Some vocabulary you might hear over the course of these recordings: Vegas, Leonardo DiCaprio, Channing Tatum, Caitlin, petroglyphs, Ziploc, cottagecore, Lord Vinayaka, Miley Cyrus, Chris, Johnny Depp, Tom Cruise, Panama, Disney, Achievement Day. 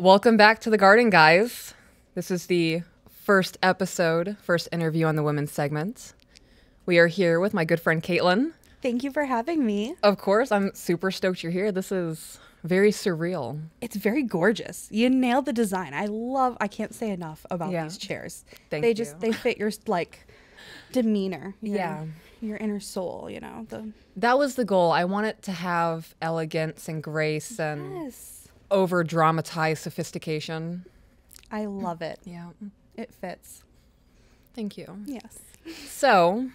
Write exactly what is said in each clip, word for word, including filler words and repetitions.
Welcome back to the garden, guys. This is the first episode, first interview on the women's segment. We are here with my good friend Caitlin. Thank you for having me. Of course, I'm super stoked you're here. This is very surreal. It's very gorgeous. You nailed the design. I love, I can't say enough about yeah. these chairs. Thank they you. They just, they fit your like demeanor. Your, yeah. Your inner soul, you know. The... That was the goal. I want it to have elegance and grace and... Yes. Over dramatized sophistication. I love it. Yeah. It fits. Thank you. Yes. So,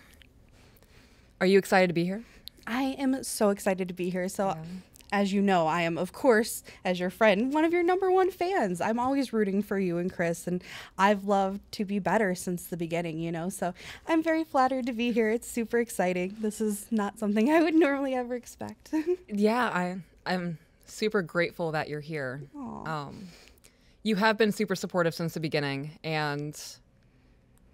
are you excited to be here? I am so excited to be here. So, yeah. as you know, I am, of course, as your friend, one of your number one fans. I'm always rooting for you and Chris, and I've loved To Be Better since the beginning, you know? So, I'm very flattered to be here. It's super exciting. This is not something I would normally ever expect. yeah, I, I'm... super grateful that you're here. Um, you have been super supportive since the beginning, and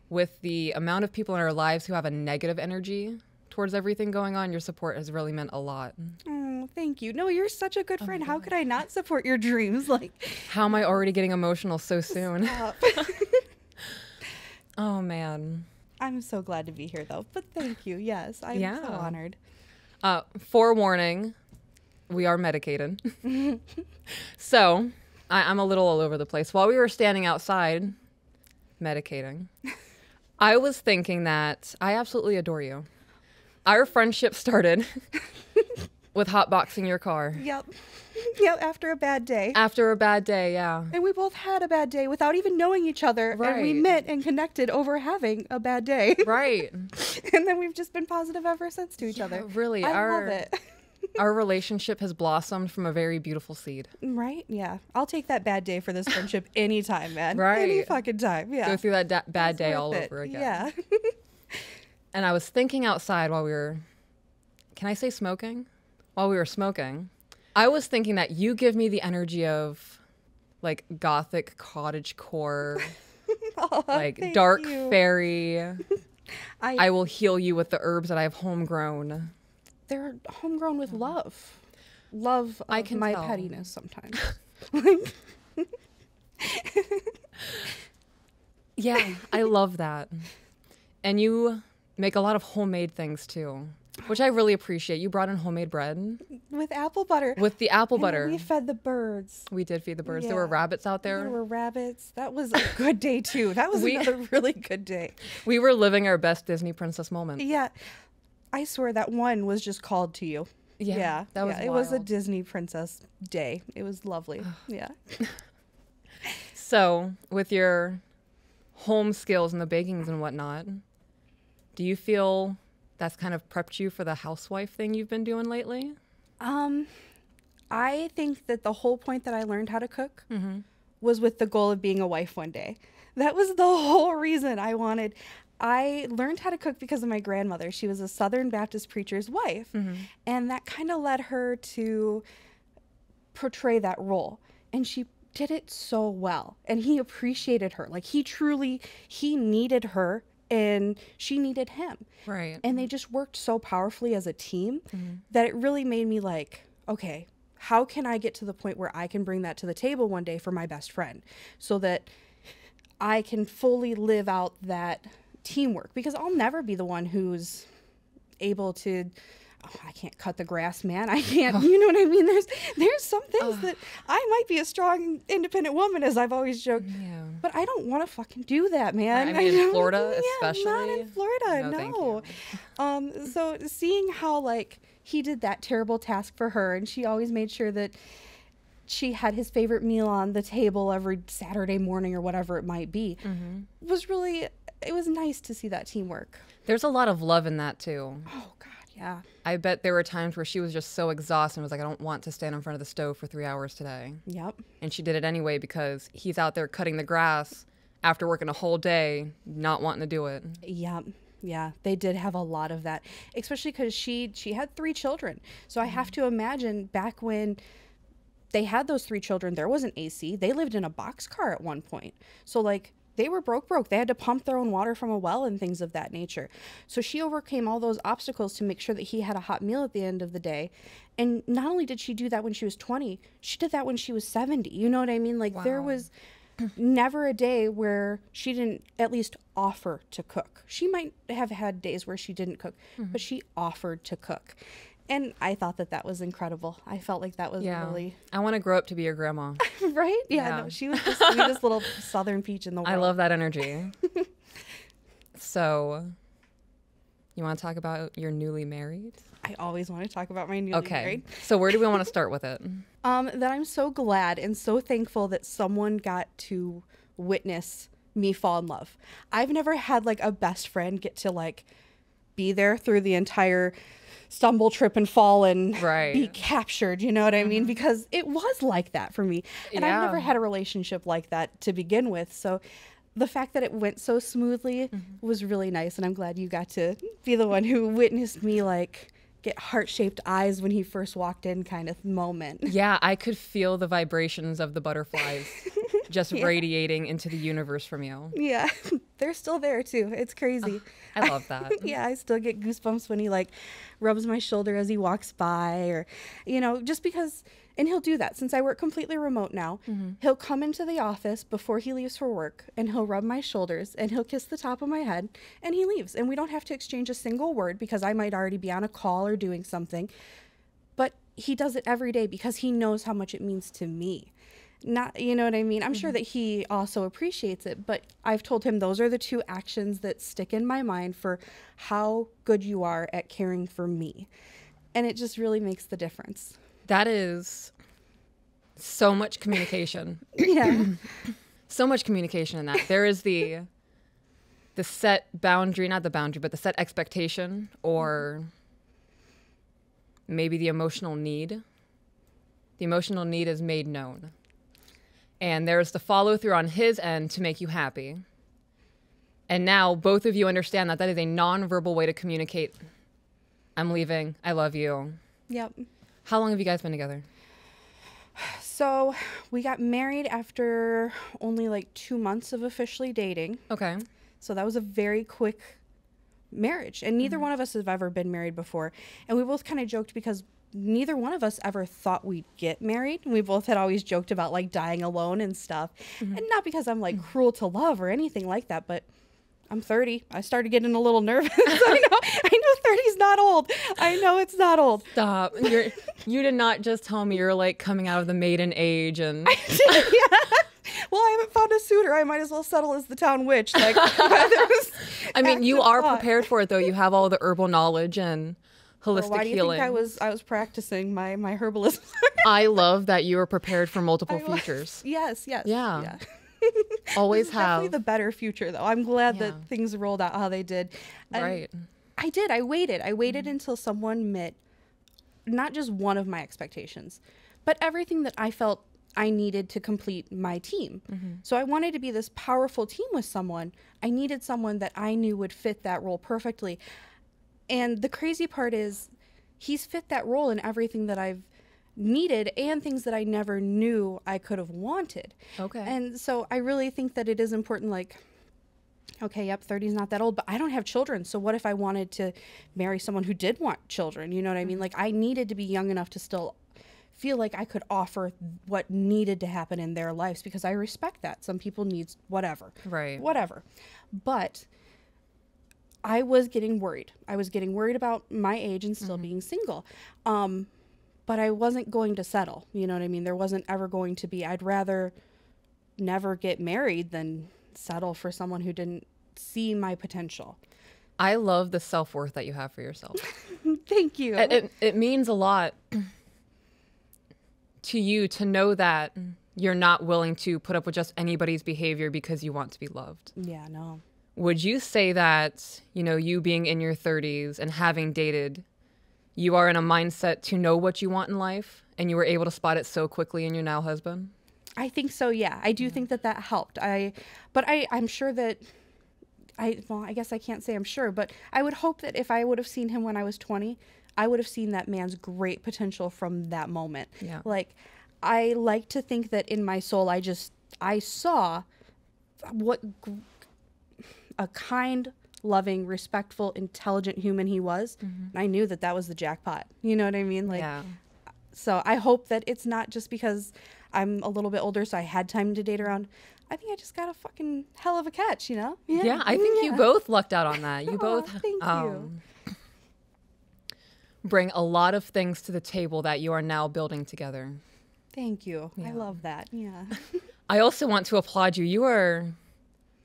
with the amount of people in our lives who have a negative energy towards everything going on, your support has really meant a lot. Oh, thank you. No, you're such a good oh friend. How could I not support your dreams? Like, how am I already getting emotional so soon? Oh, man. I'm so glad to be here, though. But thank you. Yes, I'm yeah. so honored. Uh, forewarning. We are medicated. so I, I'm a little all over the place. While we were standing outside medicating, I was thinking that I absolutely adore you. Our friendship started with hotboxing your car. Yep. Yep, after a bad day. After a bad day, yeah. And we both had a bad day without even knowing each other. Right. And we met and connected over having a bad day. Right. And then we've just been positive ever since to each yeah, other. Really. I our... love it. Our relationship has blossomed from a very beautiful seed. Right? Yeah. I'll take that bad day for this friendship anytime, man. Right. Any fucking time. Yeah. Go through that da bad That's day all it. over again. Yeah. And I was thinking outside while we were, can I say smoking? While we were smoking, I was thinking that you give me the energy of like gothic cottage core, oh, like dark you. fairy. I, I will heal you with the herbs that I have homegrown. They're homegrown with love. Love of I can my tell. pettiness sometimes. yeah, I love that. And you make a lot of homemade things too, which I really appreciate. You brought in homemade bread. With apple butter. With the apple and butter. We fed the birds. We did feed the birds. Yeah. There were rabbits out there. There were rabbits. That was a good day too. That was we, another really good day. We were living our best Disney princess moment. Yeah. I swear that one was just called to you. Yeah, yeah. that was yeah, wild. It was a Disney princess day. It was lovely. yeah. So, with your home skills and the bakings and whatnot, do you feel that's kind of prepped you for the housewife thing you've been doing lately? Um, I think that the whole point that I learned how to cook mm-hmm. was with the goal of being a wife one day. That was the whole reason I wanted. I learned how to cook because of my grandmother. She was a Southern Baptist preacher's wife. Mm-hmm. And that kind of led her to portray that role. And she did it so well. And he appreciated her. Like he truly, he needed her and she needed him. Right. And they just worked so powerfully as a team mm-hmm. that it really made me like, okay, how can I get to the point where I can bring that to the table one day for my best friend so that I can fully live out that teamwork, because I'll never be the one who's able to oh, I can't cut the grass, man. I can't oh. you know what I mean? There's there's some things oh. that I might be a strong independent woman, as I've always joked. Yeah. But I don't want to fucking do that, man. I mean, I in Florida yeah, especially. Not in Florida, no. no. Thank you. Um so seeing how like he did that terrible task for her, and she always made sure that she had his favorite meal on the table every Saturday morning or whatever it might be, mm-hmm. was really it was nice to see that teamwork. There's a lot of love in that too. Oh God, yeah. I bet there were times where she was just so exhausted and was like, I don't want to stand in front of the stove for three hours today. Yep. And she did it anyway because he's out there cutting the grass after working a whole day, not wanting to do it. Yep. Yeah, they did have a lot of that, especially because she, she had three children. So I mm-hmm. have to imagine back when they had those three children, there wasn't A C. They lived in a boxcar at one point. So like They were broke, broke. They had to pump their own water from a well and things of that nature. So she overcame all those obstacles to make sure that he had a hot meal at the end of the day. And not only did she do that when she was twenty, she did that when she was seventy. You know what I mean? Like, wow. There was never a day where she didn't at least offer to cook. She might have had days where she didn't cook, mm-hmm. but she offered to cook. And I thought that that was incredible. I felt like that was yeah. really... I want to grow up to be your grandma. Right? Yeah. yeah. No, she was the sweetest little southern peach in the world. I love that energy. So, you want to talk about your newly married? I always want to talk about my newly okay. married. Okay. So, where do we want to start with it? Um, that I'm so glad and so thankful that someone got to witness me fall in love. I've never had, like, a best friend get to, like, be there through the entire... stumble, trip, and fall, and right. be captured. You know what I mean? Mm-hmm. Because it was like that for me. And yeah. I've never had a relationship like that to begin with. So the fact that it went so smoothly mm-hmm. was really nice. And I'm glad you got to be the one who witnessed me, like, get heart-shaped eyes when he first walked in kind of moment. Yeah, I could feel the vibrations of the butterflies just yeah. radiating into the universe from you. Yeah, they're still there too. It's crazy. Oh, I love that. Yeah, I still get goosebumps when he, like, rubs my shoulder as he walks by, or, you know, just because, and he'll do that since I work completely remote now. Mm-hmm. He'll come into the office before he leaves for work, and he'll rub my shoulders, and he'll kiss the top of my head, and he leaves, and we don't have to exchange a single word because I might already be on a call or doing something. But he does it every day because he knows how much it means to me. Not, you know what I mean? I'm mm-hmm. sure that he also appreciates it, but I've told him those are the two actions that stick in my mind for how good you are at caring for me. And it just really makes the difference. That is so much communication. Yeah. So much communication in that. There is the the set boundary, not the boundary, but the set expectation, or maybe the emotional need. The emotional need is made known. And there's the follow through on his end to make you happy. And now both of you understand that that is a nonverbal way to communicate. I'm leaving. I love you. Yep. How long have you guys been together? So we got married after only like two months of officially dating. Okay. So that was a very quick marriage. And neither mm-hmm. one of us have ever been married before. And we both kind of joked because neither one of us ever thought we'd get married. We both had always joked about, like, dying alone and stuff. Mm-hmm. And not because I'm, like, cruel to love or anything like that, but I'm thirty. I started getting a little nervous. I know, I know thirty's not old. I know it's not old. Stop. You're, you did not just tell me you're, like, coming out of the maiden age and... I did, yeah. Well, I haven't found a suitor. I might as well settle as the town witch. Like, I mean, you are thought. prepared for it, though. You have all the herbal knowledge and... holistic well, why do you healing. Think I was I was practicing my my herbalism. I love that you were prepared for multiple I futures. Was, yes, yes. Yeah. yeah. Always have. Definitely the better future though. I'm glad yeah. that things rolled out how they did. And right. I did. I waited. I waited mm-hmm. until someone met not just one of my expectations, but everything that I felt I needed to complete my team. Mm-hmm. So I wanted to be this powerful team with someone. I needed someone that I knew would fit that role perfectly. And the crazy part is he's fit that role in everything that I've needed and things that I never knew I could have wanted. Okay. And so I really think that it is important, like, okay, yep, thirty's not that old, but I don't have children. So what if I wanted to marry someone who did want children? You know what I mean? Like, I needed to be young enough to still feel like I could offer what needed to happen in their lives because I respect that. Some people need whatever. Right. Whatever. But... I was getting worried. I was getting worried about my age and still mm-hmm. being single. Um, but I wasn't going to settle. You know what I mean? There wasn't ever going to be. I'd rather never get married than settle for someone who didn't see my potential. I love the self-worth that you have for yourself. Thank you. It, it, it means a lot to you to know that you're not willing to put up with just anybody's behavior because you want to be loved. Yeah, no. Would you say that, you know, you being in your thirties and having dated, you are in a mindset to know what you want in life and you were able to spot it so quickly in your now husband? I think so, yeah. I do yeah. think that that helped. I, but I, I'm sure that, I, well, I guess I can't say I'm sure, but I would hope that if I would have seen him when I was twenty, I would have seen that man's great potential from that moment. Yeah. Like, I like to think that in my soul, I just, I saw what a kind, loving, respectful, intelligent human he was. Mm-hmm. And I knew that that was the jackpot. You know what I mean? Like, yeah. So I hope that it's not just because I'm a little bit older, so I had time to date around. I think I just got a fucking hell of a catch, you know? Yeah, yeah I think yeah. you both lucked out on that. You oh, both thank um, you. bring a lot of things to the table that you are now building together. Thank you. Yeah. I love that. Yeah. I also want to applaud you. You are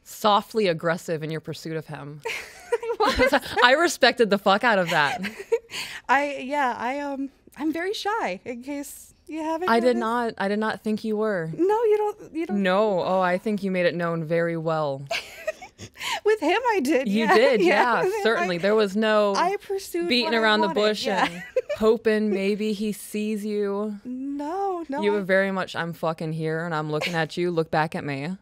softly aggressive in your pursuit of him. I respected the fuck out of that. I yeah, I um I'm very shy, in case you haven't I noticed. did not I did not think you were. No, you don't you don't No, oh I think you made it known very well. With him I did. You yeah. did, yeah, yeah certainly. I, there was no I pursued beating around the bush yeah. and hoping maybe he sees you. No, no. You were very much I'm fucking here and I'm looking at you, look back at me.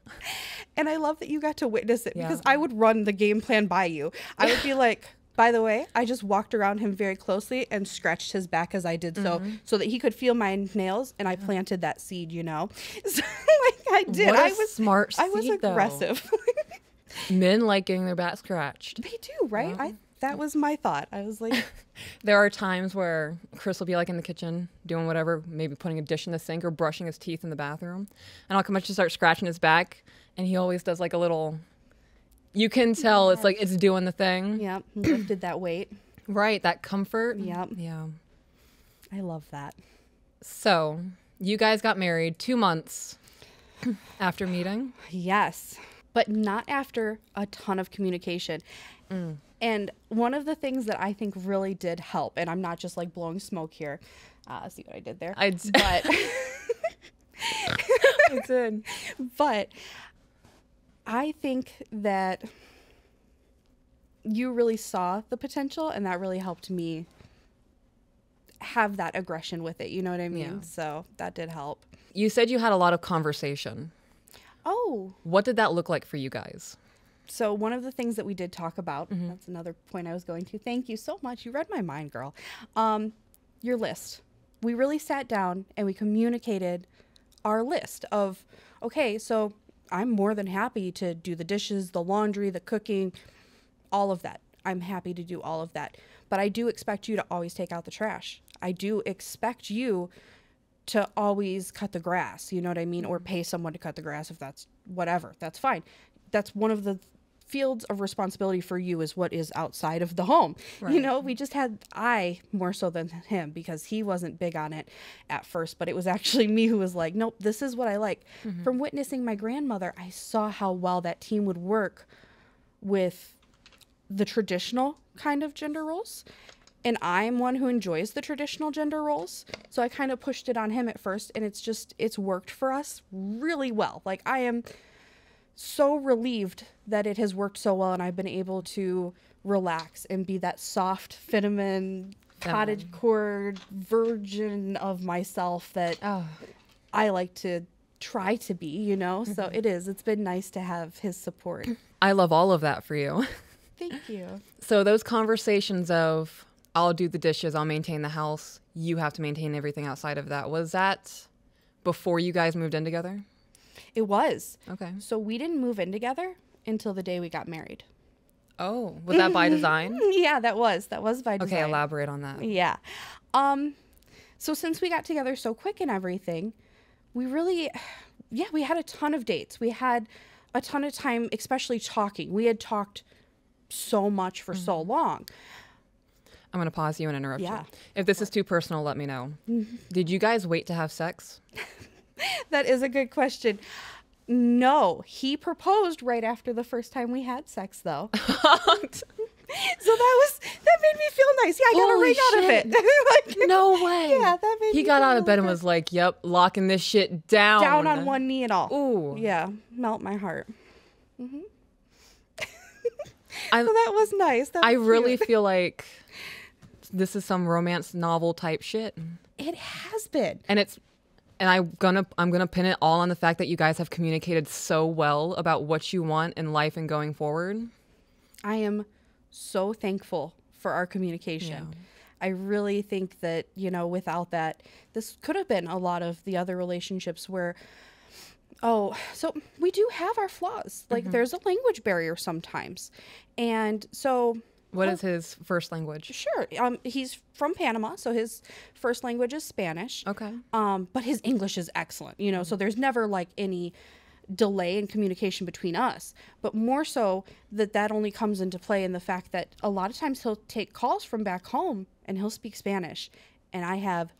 And I love that you got to witness it yeah. because I would run the game plan by you. I would be like, by the way, I just walked around him very closely and scratched his back as I did mm-hmm. so, so that he could feel my nails, and I planted that seed, you know? So, like, I did. What a I was smart seed, I was aggressive. Men like getting their back scratched. They do, right? Wow. I, that was my thought. I was like... There are times where Chris will be like in the kitchen doing whatever, maybe putting a dish in the sink or brushing his teeth in the bathroom, and I'll come up to start scratching his back, and he always does like a little... You can tell yes. it's like it's doing the thing. Yeah, lifted that weight. Right, that comfort. Yep. Yeah. I love that. So you guys got married two months after meeting? Yes, but not after a ton of communication. Mm. And one of the things that I think really did help, and I'm not just like blowing smoke here. Uh, see what I did there? I did. But I did. But... I think that you really saw the potential, and that really helped me have that aggression with it. You know what I mean? Yeah. So that did help. You said you had a lot of conversation. Oh. What did that look like for you guys? So one of the things that we did talk about, mm-hmm. that's another point I was going to. Thank you so much. You read my mind, girl. Um, your list. We really sat down and we communicated our list of, okay, so... I'm more than happy to do the dishes, the laundry, the cooking, all of that. I'm happy to do all of that. But I do expect you to always take out the trash. I do expect you to always cut the grass, you know what I mean? Or pay someone to cut the grass if that's whatever. That's fine. That's one of the fields of responsibility for you is what is outside of the home. Right. You know, we just had I more so than him because he wasn't big on it at first, but it was actually me who was like, nope, this is what I like. Mm-hmm. From witnessing my grandmother, I saw how well that team would work with the traditional kind of gender roles. And I'm one who enjoys the traditional gender roles. So I kind of pushed it on him at first, and it's just, it's worked for us really well. Like I am so relieved that it has worked so well, and I've been able to relax and be that soft feminine cottagecore version of myself that oh. I like to try to be, you know? So it is. It's been nice to have his support. I love all of that for you. Thank you. So those conversations of I'll do the dishes, I'll maintain the house, you have to maintain everything outside of that. Was that before you guys moved in together? It was. Okay. So we didn't move in together until the day we got married. Oh, was that by design? Yeah, that was. That was by design. Okay, elaborate on that. Yeah. Um, so since we got together so quick and everything, we really, yeah, we had a ton of dates. We had a ton of time, especially talking. We had talked so much for mm-hmm. so long. I'm going to pause you and interrupt yeah. you. If this is too personal, let me know. Did you guys wait to have sex? That is a good question. No, he proposed right after the first time we had sex, though. So that was that made me feel nice. Yeah, I got Holy a ring shit. out of it. Like, no way. Yeah, that made. He me got feel out of bed and was like, "Yep, locking this shit down." Down on one knee and all. Ooh. Yeah, melt my heart. Mm-hmm. I, so that was nice. That was I really cute. feel like this is some romance novel type shit. It has been, and it's. And I'm gonna I'm gonna pin it all on the fact that you guys have communicated so well about what you want in life and going forward. I am so thankful for our communication. Yeah. I really think that, you know, without that, this could have been a lot of the other relationships where, Oh, so we do have our flaws. Like, mm-hmm. there's a language barrier sometimes. And so... What well, is his first language? Sure. Um, he's from Panama, so his first language is Spanish. Okay. Um, but his English is excellent, you know, mm-hmm. so there's never, like, any delay in communication between us. But more so that that only comes into play in the fact that a lot of times he'll take calls from back home and he'll speak Spanish. And I have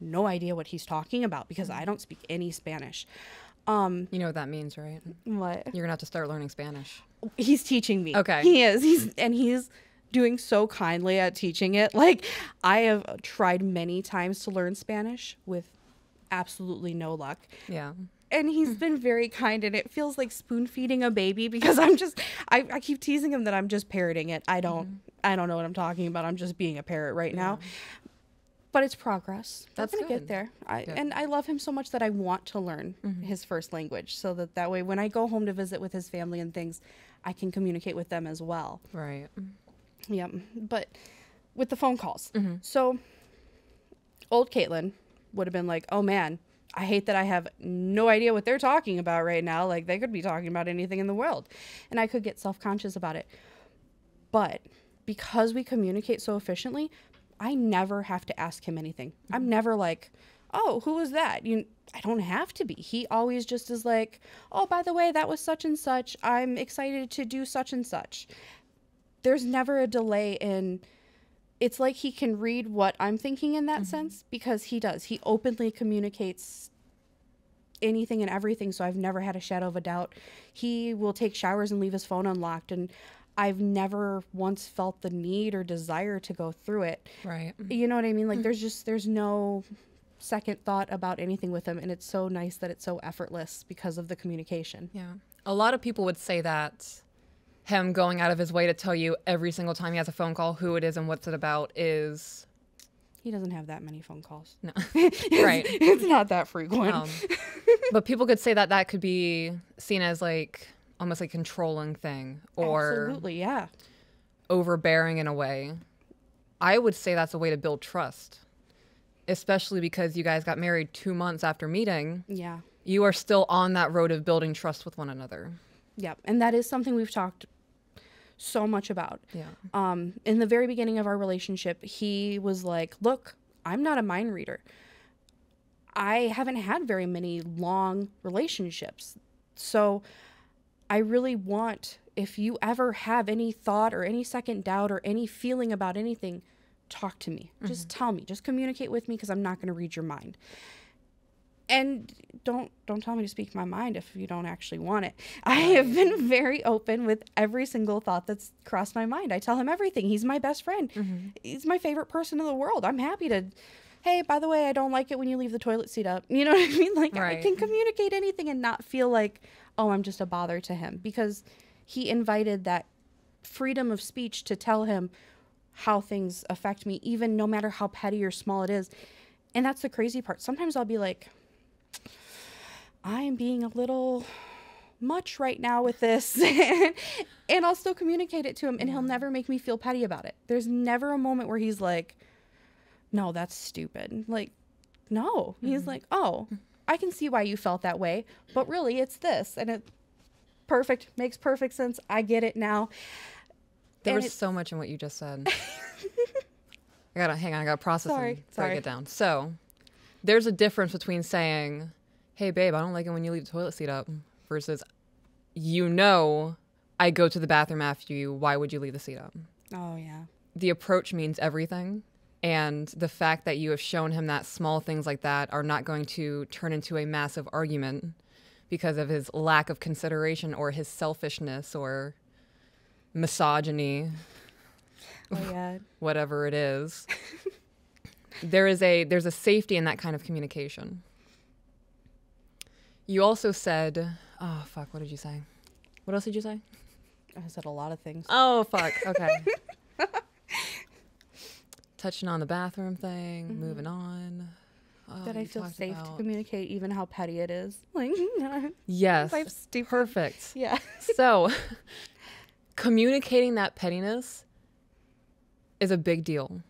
no idea what he's talking about because I don't speak any Spanish. Um, you know what that means, right? What? You're gonna have to start learning Spanish. He's teaching me. Okay. He is. He's and he's doing so kindly at teaching it. Like, I have tried many times to learn Spanish with absolutely no luck. Yeah. And he's been very kind, and it feels like spoon feeding a baby because I'm just I, I keep teasing him that I'm just parroting it. I don't mm. I don't know what I'm talking about. I'm just being a parrot right yeah. now. But it's progress. That's going to get there. I, and I love him so much that I want to learn mm-hmm. his first language so that that way when I go home to visit with his family and things, I can communicate with them as well. Right. Yeah. But with the phone calls. Mm-hmm. So old Caitlin would have been like, oh, man, I hate that I have no idea what they're talking about right now. Like, they could be talking about anything in the world. And I could get self-conscious about it. But because we communicate so efficiently, I never have to ask him anything. Mm-hmm. I'm never like, oh, who was that? You, I don't have to be. He always just is like, oh, by the way, that was such and such. I'm excited to do such and such. There's never a delay in, it's like he can read what I'm thinking in that mm-hmm. sense because he does. He openly communicates anything and everything, so I've never had a shadow of a doubt. He will take showers and leave his phone unlocked, and I've never once felt the need or desire to go through it. Right. You know what I mean? Like, there's just, there's no second thought about anything with him. And it's so nice that it's so effortless because of the communication. Yeah. A lot of people would say that him going out of his way to tell you every single time he has a phone call who it is and what's it about is... He doesn't have that many phone calls. No. Right. It's not that frequent. Um, but people could say that that could be seen as like... almost like controlling thing or absolutely, yeah. overbearing in a way. I would say that's a way to build trust, especially because you guys got married two months after meeting. Yeah. You are still on that road of building trust with one another. Yeah. And that is something we've talked so much about. Yeah. Um, in the very beginning of our relationship, he was like, look, I'm not a mind reader. I haven't had very many long relationships. So... I really want, if you ever have any thought or any second doubt or any feeling about anything, talk to me. Mm-hmm. Just tell me. Just communicate with me because I'm not going to read your mind. And don't don't tell me to speak my mind if you don't actually want it. I have been very open with every single thought that's crossed my mind. I tell him everything. He's my best friend. Mm-hmm. He's my favorite person in the world. I'm happy to... hey, by the way, I don't like it when you leave the toilet seat up. You know what I mean? Like, right. I can communicate anything and not feel like, oh, I'm just a bother to him. Because he invited that freedom of speech to tell him how things affect me, even no matter how petty or small it is. And that's the crazy part. Sometimes I'll be like, I am being a little much right now with this. And I'll still communicate it to him, and he'll never make me feel petty about it. There's never a moment where he's like, no, that's stupid. Like, no. He's mm-hmm. like, oh, I can see why you felt that way, but really it's this. And it perfect, makes perfect sense. I get it now. There and was so much in what you just said. I gotta, hang on, I gotta process sorry, and sorry. break it down. So there's a difference between saying, hey, babe, I don't like it when you leave the toilet seat up versus, you know, I go to the bathroom after you. Why would you leave the seat up? Oh, yeah. The approach means everything. And the fact that you have shown him that small things like that are not going to turn into a massive argument because of his lack of consideration or his selfishness or misogyny, oh, yeah. whatever it is, there is a, there's a safety in that kind of communication. You also said, oh, fuck, what did you say? What else did you say? I said a lot of things. Oh, fuck. Okay. Touching on the bathroom thing, mm-hmm. moving on. Oh, that I feel safe about. To communicate even how petty it is. Like, yes, perfect. Yeah. So communicating that pettiness is a big deal.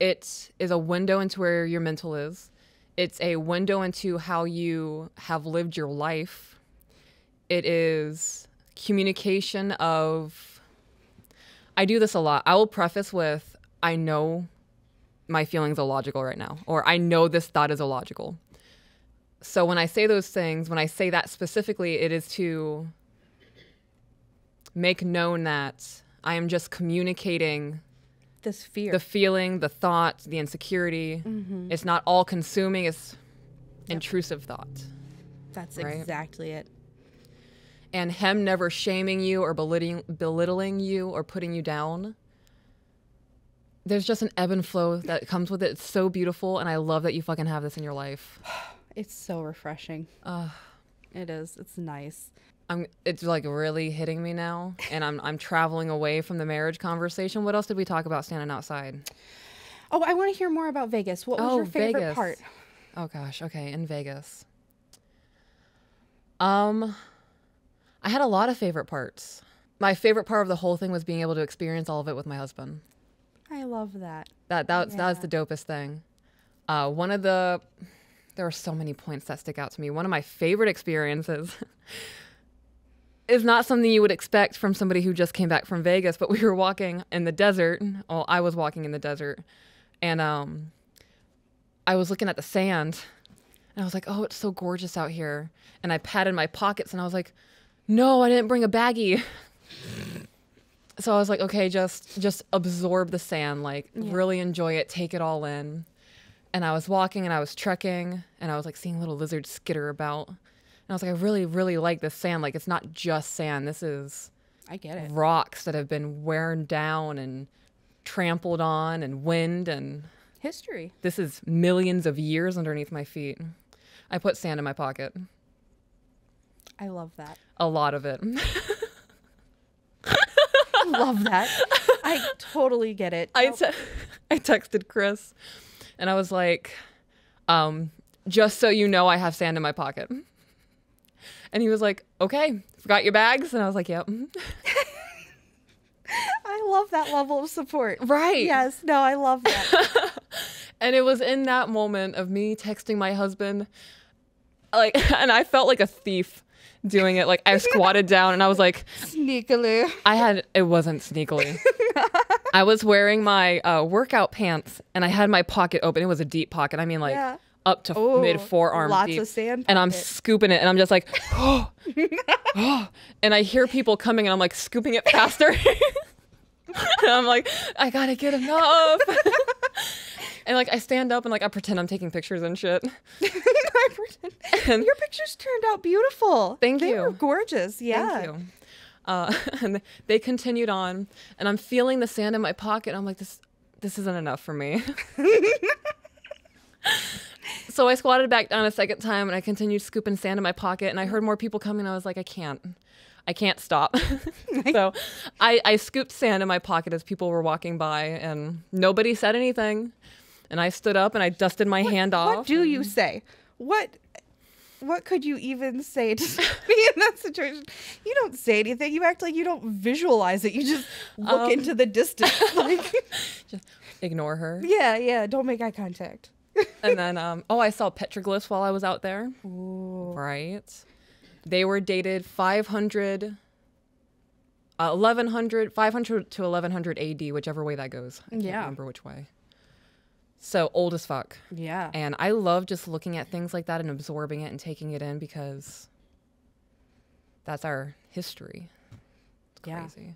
It is a window into where your mental is. It's a window into how you have lived your life. It is communication of, I do this a lot. I will preface with, I know my feelings are illogical right now, or I know this thought is illogical. So when I say those things, when I say that specifically, it is to make known that I am just communicating this fear, the feeling, the thought, the insecurity. Mm-hmm. It's not all consuming. It's yep. intrusive thought. That's right? Exactly it. And him never shaming you or belittling, belittling you or putting you down. There's just an ebb and flow that comes with it. It's so beautiful. And I love that you fucking have this in your life. It's so refreshing. Uh, it is. It's nice. I'm, it's like really hitting me now, and I'm I'm traveling away from the marriage conversation. What else did we talk about standing outside? Oh, I want to hear more about Vegas. What was oh, your favorite Vegas. part? Oh gosh, okay, in Vegas. Um, I had a lot of favorite parts. My favorite part of the whole thing was being able to experience all of it with my husband. I love that. That that was, yeah. that was the dopest thing. Uh, one of the there were so many points that stick out to me. One of my favorite experiences. Is not something you would expect from somebody who just came back from Vegas, but we were walking in the desert. Well, I was walking in the desert, and um, I was looking at the sand, and I was like, oh, it's so gorgeous out here. And I patted my pockets, and I was like, no, I didn't bring a baggie. So I was like, okay, just, just absorb the sand, like yeah. really enjoy it, take it all in. And I was walking, and I was trekking, and I was like seeing little lizards skitter about. And I was like, I really, really like this sand. Like, it's not just sand. This is I get it. Rocks that have been worn down and trampled on and wind and... History. This is millions of years underneath my feet. I put sand in my pocket. I love that. A lot of it. I love that. I totally get it. I, te I texted Chris, and I was like, um, just so you know, I have sand in my pocket. And he was like, okay, forgot your bags? And I was like, yep. I love that level of support. Right. Yes. No, I love that. And it was in that moment of me texting my husband, like, and I felt like a thief doing it. Like, I squatted down, and I was like... Sneakily. I had... It wasn't sneakily. I was wearing my uh, workout pants, and I had my pocket open. It was a deep pocket. I mean, like... Yeah. Up to Ooh, mid forearm lots deep, of sand and I'm scooping it, and I'm just like, oh, oh, and I hear people coming, and I'm like scooping it faster, and I'm like, I gotta get enough, and like I stand up and like I pretend I'm taking pictures and shit. I pretend. And your pictures turned out beautiful. Thank they you. They were gorgeous. Yeah. Thank you. Uh, and they continued on, and I'm feeling the sand in my pocket. I'm like, this, this isn't enough for me. So I squatted back down a second time, and I continued scooping sand in my pocket, and I heard more people coming, and I was like, I can't. I can't stop. So I, I scooped sand in my pocket as people were walking by, and nobody said anything. And I stood up, and I dusted my what, hand off. What do you say? What what could you even say to be in that situation? You don't say anything. You act like you don't visualize it. You just look um, into the distance. Like. Just ignore her. Yeah, yeah. Don't make eye contact. And then, um, oh, I saw petroglyphs while I was out there. Ooh. Right. They were dated five hundred, uh, eleven hundred, five hundred to eleven hundred A D, whichever way that goes. I can't yeah. remember which way. So old as fuck. Yeah. And I love just looking at things like that and absorbing it and taking it in, because that's our history. It's crazy.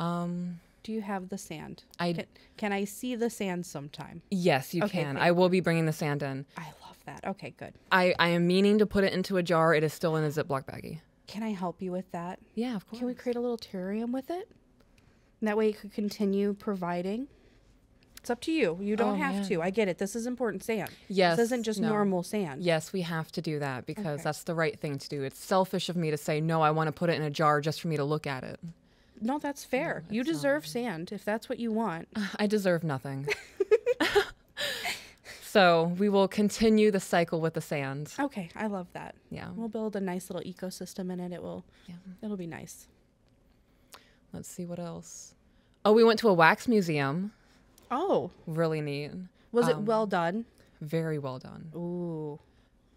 Yeah. Um... Do you have the sand? I can, can I see the sand sometime? Yes, you okay, can. I will be bringing the sand in. I love that. Okay, good. I, I am meaning to put it into a jar. It is still in a Ziploc baggie. Can I help you with that? Yeah, of course. Can we create a little terrarium with it? And that way it could continue providing. It's up to you. You don't oh, have man. to. I get it. This is important sand. Yes. This isn't just no. normal sand. Yes, we have to do that because okay. that's the right thing to do. It's selfish of me to say, no, I want to put it in a jar just for me to look at it. No, that's fair. No, you deserve not. sand if that's what you want. I deserve nothing. So we will continue the cycle with the sand. Okay, I love that. Yeah. We'll build a nice little ecosystem in it. It will yeah. it'll be nice. Let's see what else. Oh, we went to a wax museum. Oh. Really neat. Was um, it well done? Very well done. Ooh.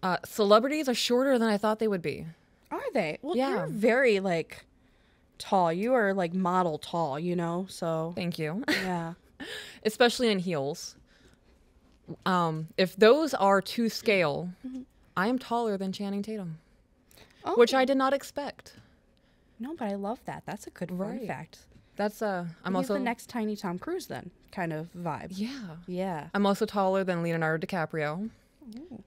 Uh, celebrities are shorter than I thought they would be. Are they? Well, yeah. You're very, like, tall. You are, like, model tall, you know? So. Thank you. Yeah. Especially in heels. Um, if those are to scale, mm-hmm. I am taller than Channing Tatum. Oh. Which I did not expect. No, but I love that. That's a good right. fun fact. That's uh, I'm He's also the next tiny Tom Cruise then kind of vibe. Yeah, yeah. I'm also taller than Leonardo DiCaprio,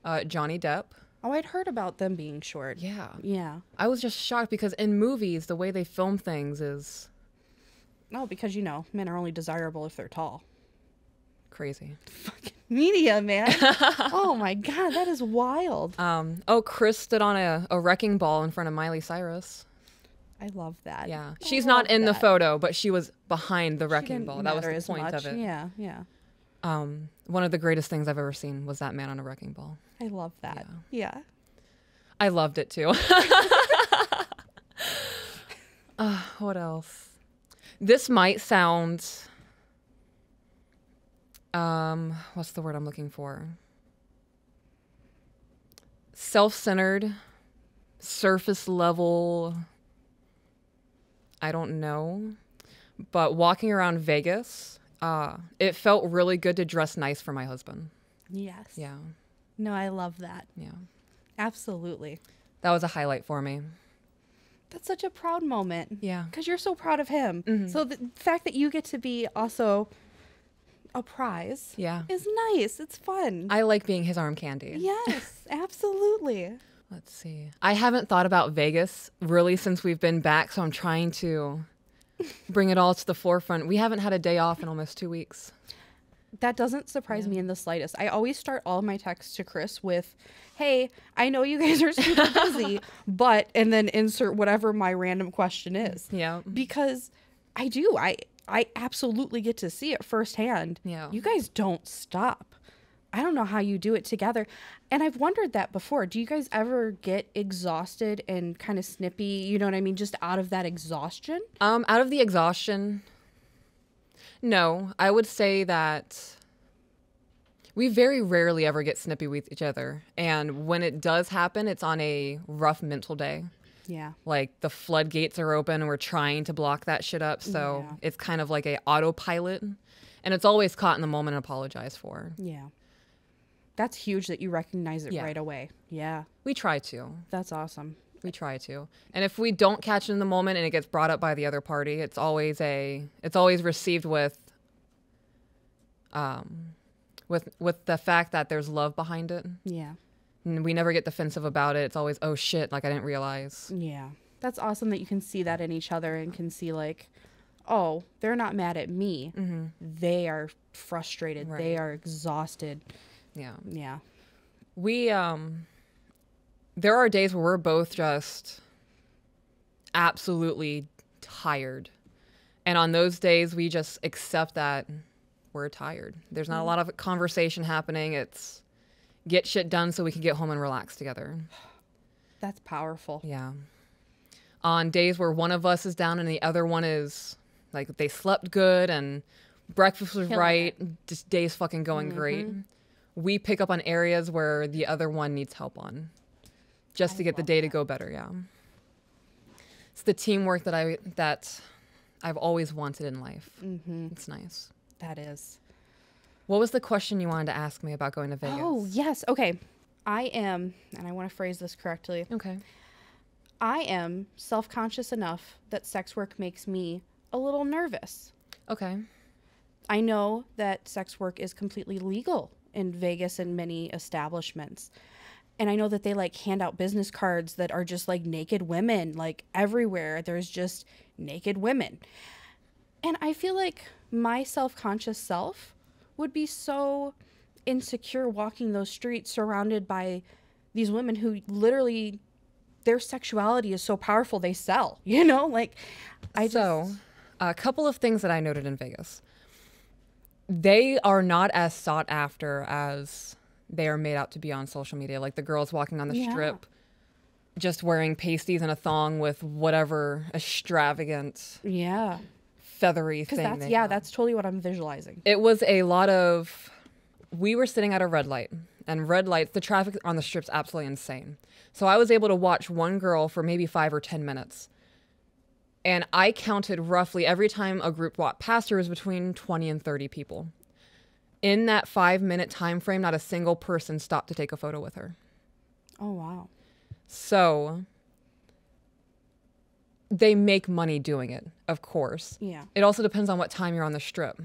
uh, Johnny Depp. Oh, I'd heard about them being short. Yeah, yeah. I was just shocked because in movies the way they film things is. No, oh, because you know men are only desirable if they're tall. Crazy. Fucking media, man. Oh my god, that is wild. Um. Oh, Chris stood on a, a wrecking ball in front of Miley Cyrus. I love that. Yeah. I She's not in that. the photo, but she was behind the wrecking ball. That was the point much. of it. Yeah, yeah. Um, one of the greatest things I've ever seen was that man on a wrecking ball. I love that. Yeah. yeah. I loved it too. uh, what else? This might sound... Um, what's the word I'm looking for? Self-centered, surface-level... I don't know, but walking around Vegas, uh, it felt really good to dress nice for my husband. Yes. Yeah. No, I love that. Yeah. Absolutely. That was a highlight for me. That's such a proud moment. Yeah. Because you're so proud of him. Mm-hmm. So the fact that you get to be also a prize yeah. is nice. It's fun. I like being his arm candy. Yes, absolutely. Let's see. I haven't thought about Vegas really since we've been back, so I'm trying to bring it all to the forefront. We haven't had a day off in almost two weeks. That doesn't surprise yeah. me in the slightest. I always start all my texts to Chris with, hey, I know you guys are super busy, but, and then insert whatever my random question is. Yeah. Because I do. I, I absolutely get to see it firsthand. Yeah. You guys don't stop. I don't know how you do it together. And I've wondered that before. Do you guys ever get exhausted and kind of snippy? You know what I mean? Just out of that exhaustion? Um, out of the exhaustion, no. I would say that we very rarely ever get snippy with each other. And when it does happen, it's on a rough mental day. Yeah. Like the floodgates are open and we're trying to block that shit up. So yeah. it's kind of like a autopilot. And it's always caught in the moment and apologized for. Yeah. That's huge that you recognize it yeah. right away. Yeah. We try to. That's awesome. We try to. And if we don't catch it in the moment and it gets brought up by the other party, it's always a it's always received with um with with the fact that there's love behind it. Yeah. And we never get defensive about it. It's always, "Oh shit, like I didn't realize." Yeah. That's awesome that you can see that in each other and can see like, "Oh, they're not mad at me. Mm-hmm. They are frustrated. Right. They are exhausted." Yeah. Yeah. We, um, there are days where we're both just absolutely tired. And on those days, we just accept that we're tired. There's not a lot of conversation happening. It's get shit done so we can get home and relax together. That's powerful. Yeah. On days where one of us is down and the other one is like, they slept good and breakfast was Killing right. It. Just day's fucking going mm-hmm. great. We pick up on areas where the other one needs help on just I to get the day that. to go better. Yeah. It's the teamwork that I, that I've always wanted in life. Mm-hmm. It's nice. That is. What was the question you wanted to ask me about going to Vegas? Oh yes. Okay. I am, and I want to phrase this correctly. Okay. I am self-conscious enough that sex work makes me a little nervous. Okay. I know that sex work is completely legal in Vegas and many establishments. And I know that they like hand out business cards that are just like naked women, like everywhere. There's just naked women. And I feel like my self-conscious self would be so insecure walking those streets surrounded by these women who literally their sexuality is so powerful. They sell, you know, like I so, just a couple of things that I noted in Vegas. They are not as sought after as they are made out to be on social media. Like the girls walking on the yeah. strip, just wearing pasties and a thong with whatever extravagant, yeah, feathery thing. That's, yeah, have. that's totally what I'm visualizing. It was a lot of we were sitting at a red light, and red lights, the traffic on the strip's absolutely insane. So I was able to watch one girl for maybe five or ten minutes. And I counted roughly every time a group walked past her was between twenty and thirty people. In that five minute time frame, not a single person stopped to take a photo with her. Oh, wow. So they make money doing it, of course. Yeah. It also depends on what time you're on the strip.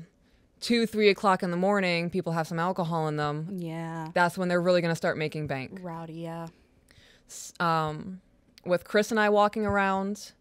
Two, three o'clock in the morning, people have some alcohol in them. Yeah. That's when they're really going to start making bank. Rowdy, yeah. Um, with Chris and I walking around,